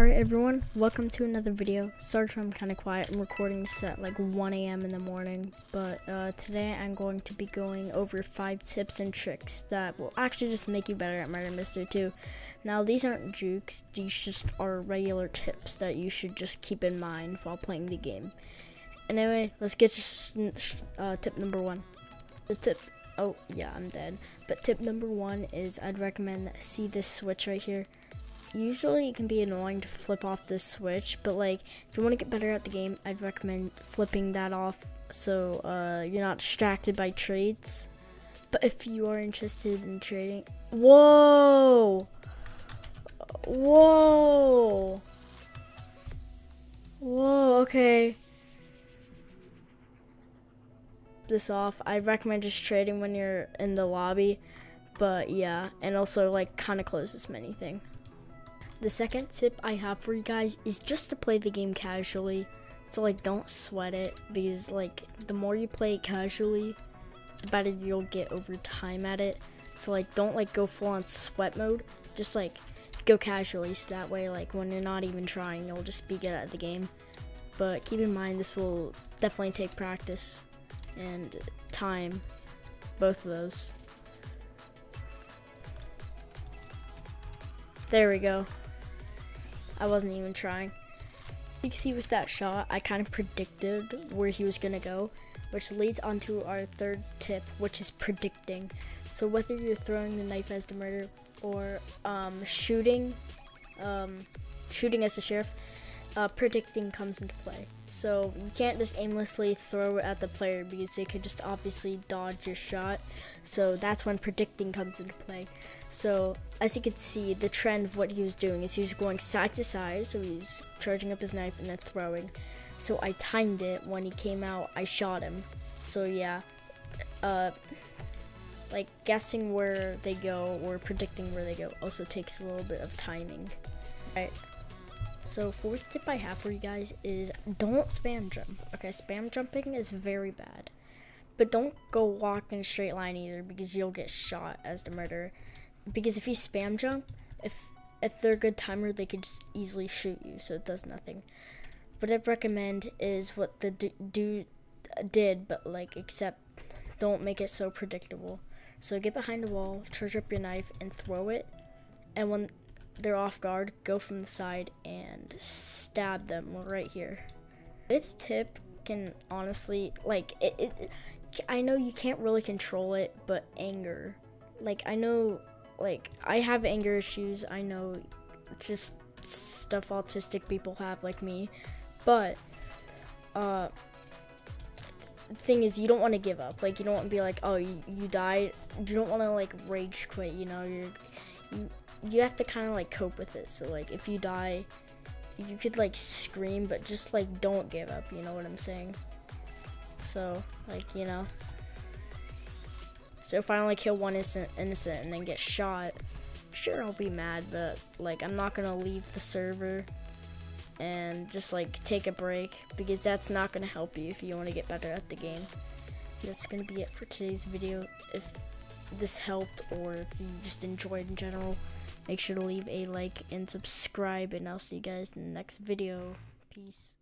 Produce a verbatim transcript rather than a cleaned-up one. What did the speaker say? Alright everyone, welcome to another video. Sorry for I'm kind of quiet. I'm recording this at like one A M in the morning, but uh, today I'm going to be going over five tips and tricks that will actually just make you better at Murder Mystery two. Now these aren't jukes, these just are regular tips that you should just keep in mind while playing the game. Anyway, let's get to uh, tip number one. The tip, oh yeah, I'm dead. But tip number one is I'd recommend, see this switch right here. Usually it can be annoying to flip off this switch, but like if you want to get better at the game, I'd recommend flipping that off so uh, you're not distracted by trades. But if you are interested in trading, whoa, whoa, whoa, okay. This off. I recommend just trading when you're in the lobby, but yeah, and also like kind of close this mini thing. The second tip I have for you guys is just to play the game casually. So like don't sweat it, because like the more you play it casually, the better you'll get over time at it. So like don't like go full on sweat mode, just like go casually, so that way like when you're not even trying, you'll just be good at the game. But keep in mind this will definitely take practice and time, both of those. There we go. I wasn't even trying. You can see with that shot, I kind of predicted where he was gonna go, which leads onto our third tip, which is predicting. So whether you're throwing the knife as the murderer or um, shooting, um, shooting as the sheriff, uh, predicting comes into play. So you can't just aimlessly throw it at the player, because they could just obviously dodge your shot. So that's when predicting comes into play. So as you can see, the trend of what he was doing is he was going side to side, so he was charging up his knife and then throwing. So I timed it. When he came out, I shot him. So yeah, uh, like guessing where they go or predicting where they go also takes a little bit of timing. All right. So fourth tip I have for you guys is don't spam jump. Okay, spam jumping is very bad. But don't go walk in a straight line either, because you'll get shot as the murderer. Because if you spam jump, if if they're a good timer, they could just easily shoot you, so it does nothing. What I'd recommend is what the dude did, but like except don't make it so predictable. So get behind the wall, charge up your knife, and throw it. And when they're off guard, go from the side and stab them right here. This tip can honestly, like, it, it, I know you can't really control it, but anger. Like, I know, like, I have anger issues. I know just stuff autistic people have, like me. But, uh, thing is, you don't want to give up. Like, you don't want to be like, oh, you, you died. You don't want to, like, rage quit, you know? You're... You, you have to kind of like cope with it. So like if you die, you could like scream, but just like don't give up, you know what I'm saying? So like, you know, so if I only kill one innocent innocent and then get shot, sure, I'll be mad, but like I'm not gonna leave the server and just like take a break, because that's not gonna help you if you want to get better at the game. That's gonna be it for today's video. If this helped, or if you just enjoyed in general, make sure to leave a like and subscribe, and I'll see you guys in the next video. Peace.